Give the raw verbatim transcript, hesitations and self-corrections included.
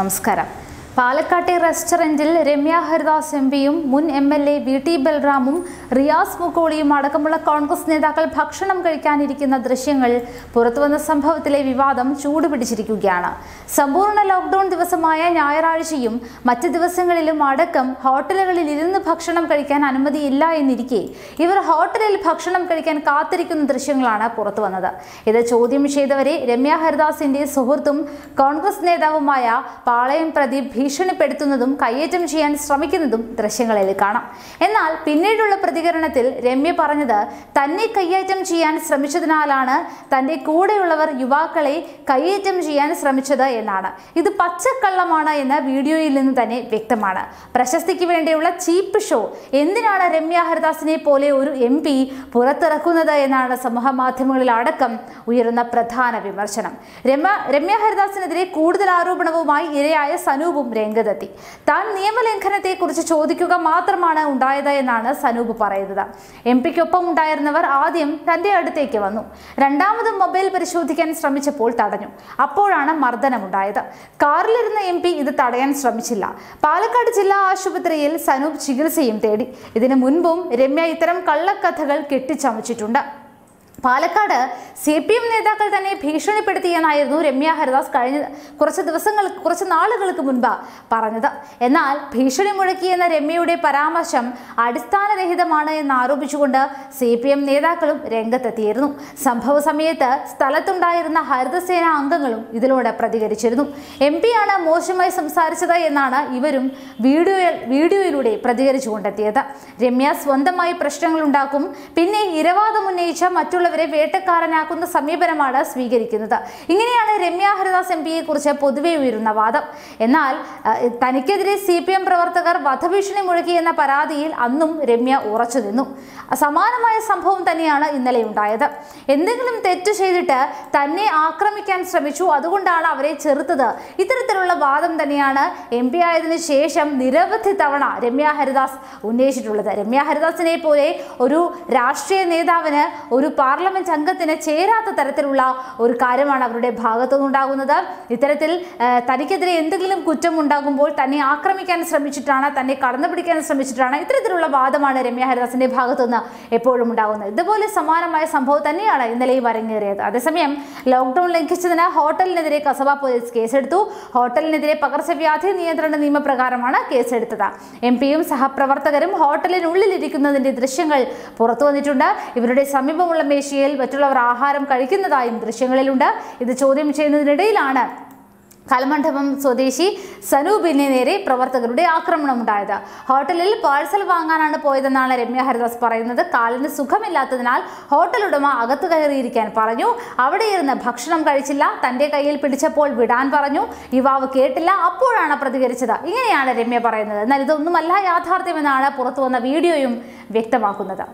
നമസ്കാരം. പാലക്കാട്ടെ റെസ്റ്റോറൻറ്റിൽ രമ്യ ഹരിദാസ് എം പിയും മുൻ M L A V T ബൽറാമും റിയാസ് മുക്കോളിയും അടക്കമുള്ള കോൺഗ്രസ് നേതാക്കൾ ഭക്ഷണം കഴിക്കാനിരിക്കുന്ന ദൃശ്യങ്ങൾ പുറത്തുവന്ന സംഭവത്തിലെ വിവാദം ചൂടുപിടിച്ചിരിക്കുകയാണ്. സമ്പൂർണ്ണ ലോക്ക്ഡൌൺ ദിവസമായ ഞായറാഴ്ചയും മറ്റ് ദിവസങ്ങളിലും അടക്കം ഹോട്ടലുകളിൽ ഇരുന്ന് ഭക്ഷണം കഴിക്കാൻ അനുമതിയില്ല എന്നിരിക്കെ ഇവർ ഹോട്ടലിൽ ഭക്ഷണം കഴിക്കാൻ കാത്തിരിക്കുന്ന ദൃശ്യങ്ങളാണ് പുറത്തുവന്നത്. ഇത് ചോദ്യം ചെയ്തവരെ രമ്യ ഹരിദാസിന്റെ സുഹൃത്തും കോൺഗ്രസ് നേതാവുമായ പാളയം പ്രദീപ് ഭീഷണിപ്പെടുത്തുന്നതും കയ്യേറ്റം ചെയ്യാൻ ശ്രമിക്കുന്നതും ദൃശ്യങ്ങളിൽ കാണാം. എന്നാൽ പിന്നീടുള്ള പ്രതികരണത്തിൽ രമ്യ പറഞ്ഞത് തന്നെ കയ്യേറ്റം ചെയ്യാൻ ശ്രമിച്ചതിനാലാണ് തൻ്റെ കൂടെയുള്ളവർ യുവാക്കളെ കയ്യേറ്റം ചെയ്യാൻ ശ്രമിച്ചത് എന്നാണ്. ഇത് പച്ചക്കള്ളമാണ് എന്ന് വീഡിയോയിൽ നിന്ന് തന്നെ വ്യക്തമാണ്. പ്രശസ്തിക്ക് വേണ്ടിയുള്ള ചീപ്പ് ഷോ എന്തിനാണ് രമ്യ ഹരിദാസിനെ പോലെ ഒരു എം പി പുറത്തിറക്കുന്നത് എന്നാണ് സമൂഹ മാധ്യമങ്ങളിൽ അടക്കം ഉയരുന്ന പ്രധാന വിമർശനം. രമ്യ രമ്യ ഹരിദാസിനെതിരെ കൂടുതൽ ആരോപണവുമായി ഇരയായ സനൂപും രംഗത്തെത്തി. താൻ നിയമലംഘനത്തെ കുറിച്ച് ചോദിക്കുക മാത്രമാണ് ഉണ്ടായത് എന്നാണ് സനൂപ് പറയുന്നത്. എം പിക്കൊപ്പം ഉണ്ടായിരുന്നവർ ആദ്യം തന്റെ അടുത്തേക്ക് വന്നു, രണ്ടാമത് മൊബൈൽ പരിശോധിക്കാൻ ശ്രമിച്ചപ്പോൾ തടഞ്ഞു. അപ്പോഴാണ് മർദ്ദനമുണ്ടായത്. കാറിലിരുന്ന എം പി ഇത് തടയാൻ ശ്രമിച്ചില്ല. പാലക്കാട് ജില്ലാ ആശുപത്രിയിൽ സനൂപ് ചികിത്സയും തേടി. ഇതിനു മുൻപും രമ്യ ഇത്തരം കള്ളക്കഥകൾ കെട്ടിച്ചമച്ചിട്ടുണ്ട്. പാലക്കാട് സി പി എം നേതാക്കൾ തന്നെ ഭീഷണിപ്പെടുത്തിയെന്നായിരുന്നു രമ്യ ഹരിദാസ് കഴിഞ്ഞ കുറച്ച് ദിവസങ്ങൾ കുറച്ച് നാളുകൾക്ക് മുൻപ് പറഞ്ഞത്. എന്നാൽ ഭീഷണി മുഴക്കിയെന്ന രമ്യയുടെ പരാമർശം അടിസ്ഥാനരഹിതമാണ് എന്നാരോപിച്ചുകൊണ്ട് സി പി എം നേതാക്കളും രംഗത്തെത്തിയിരുന്നു. സംഭവ സമയത്ത് സ്ഥലത്തുണ്ടായിരുന്ന ഹരിതസേന അംഗങ്ങളും ഇതിലൂടെ പ്രതികരിച്ചിരുന്നു. എം പിയാണ് മോശമായി സംസാരിച്ചത് എന്നാണ് ഇവരും വീഡിയോ വീഡിയോയിലൂടെ പ്രതികരിച്ചുകൊണ്ടെത്തിയത്. രമ്യ സ്വന്തമായി പ്രശ്നങ്ങളുണ്ടാക്കും, പിന്നെ ഇരവാദം ഉന്നയിച്ച മറ്റുള്ള വരെ വേട്ടക്കാരനാക്കുന്ന സമീപനമാണ് സ്വീകരിക്കുന്നത്. ഇങ്ങനെയാണ് രമ്യ ഹരിദാസ് എം പിയെ കുറിച്ച് പൊതുവെ ഉയരുന്ന വാദം. എന്നാൽ തനിക്കെതിരെ സി പി എം പ്രവർത്തകർ വധഭീഷണി മുഴക്കിയെന്ന പരാതിയിൽ അന്നും രമ്യ ഉറച്ചു നിന്നു. സമാനമായ സംഭവം തന്നെയാണ് ഇന്നലെ ഉണ്ടായത്. എന്തെങ്കിലും തെറ്റ് ചെയ്തിട്ട് തന്നെ ആക്രമിക്കാൻ ശ്രമിച്ചു, അതുകൊണ്ടാണ് അവരെ ചെറുത്തത്. ഇത്തരത്തിലുള്ള വാദം തന്നെയാണ് എം പി ആയതിനു ശേഷം നിരവധി തവണ രമ്യ ഹരിദാസ് ഉന്നയിച്ചിട്ടുള്ളത്. രമ്യ ഹരിദാസിനെ പോലെ ഒരു രാഷ്ട്രീയ നേതാവിന്, ഒരു പാർലമെന്റ് അംഗത്തിന് ചേരാത്ത തരത്തിലുള്ള ഒരു കാര്യമാണ് അവരുടെ ഭാഗത്തു നിന്നുണ്ടാകുന്നത്. ഇത്തരത്തിൽ തനിക്കെതിരെ എന്തെങ്കിലും കുറ്റം ഉണ്ടാകുമ്പോൾ തന്നെ ആക്രമിക്കാൻ ശ്രമിച്ചിട്ടാണ്, തന്നെ കടന്നു പിടിക്കാൻ ശ്രമിച്ചിട്ടാണ്, ഇത്തരത്തിലുള്ള വാദമാണ് രമ്യ ഹരിദാസിന്റെ ഭാഗത്തുനിന്ന് എപ്പോഴും ഉണ്ടാകുന്നത്. ഇതുപോലെ സമാനമായ സംഭവം തന്നെയാണ് ഇന്നലെയും അരങ്ങേറിയത്. അതേസമയം ലോക്ക്ഡൌൺ ലംഘിച്ചതിന് ഹോട്ടലിനെതിരെ കസബ പോലീസ് കേസെടുത്തു. ഹോട്ടലിനെതിരെ പകർച്ചവ്യാധി നിയന്ത്രണ നിയമപ്രകാരമാണ് കേസെടുത്തത്. എം പിയും സഹപ്രവർത്തകരും ഹോട്ടലിനുള്ളിലിരിക്കുന്നതിന്റെ ദൃശ്യങ്ങൾ പുറത്തു വന്നിട്ടുണ്ട്. ഇവരുടെ സമീപമുള്ള മേശയിൽ മറ്റുള്ളവർ ആഹാരം കഴിക്കുന്നതായും ദൃശ്യങ്ങളിലുണ്ട്. ഇത് ചോദ്യം ചെയ്യുന്നതിനിടയിലാണ് കലമണ്ഡപം സ്വദേശി സനൂപിന് നേരെ പ്രവർത്തകരുടെ ആക്രമണം ഉണ്ടായത്. ഹോട്ടലിൽ പാഴ്സൽ വാങ്ങാനാണ് പോയതെന്നാണ് രമ്യ ഹരിദാസ് പറയുന്നത്. കാലിന് സുഖമില്ലാത്തതിനാൽ ഹോട്ടൽ ഉടമ അകത്ത് കയറിയിരിക്കാൻ പറഞ്ഞു. അവിടെ ഇരുന്ന് ഭക്ഷണം കഴിച്ചില്ല. തൻ്റെ കയ്യിൽ പിടിച്ചപ്പോൾ വിടാൻ പറഞ്ഞു. യുവാവ് കേട്ടില്ല. അപ്പോഴാണ് പ്രതികരിച്ചത്. ഇങ്ങനെയാണ് രമ്യ പറയുന്നത്. എന്നാൽ ഇതൊന്നുമല്ല യാഥാർത്ഥ്യമെന്നാണ് പുറത്തുവന്ന വീഡിയോയും വ്യക്തമാക്കുന്നത്.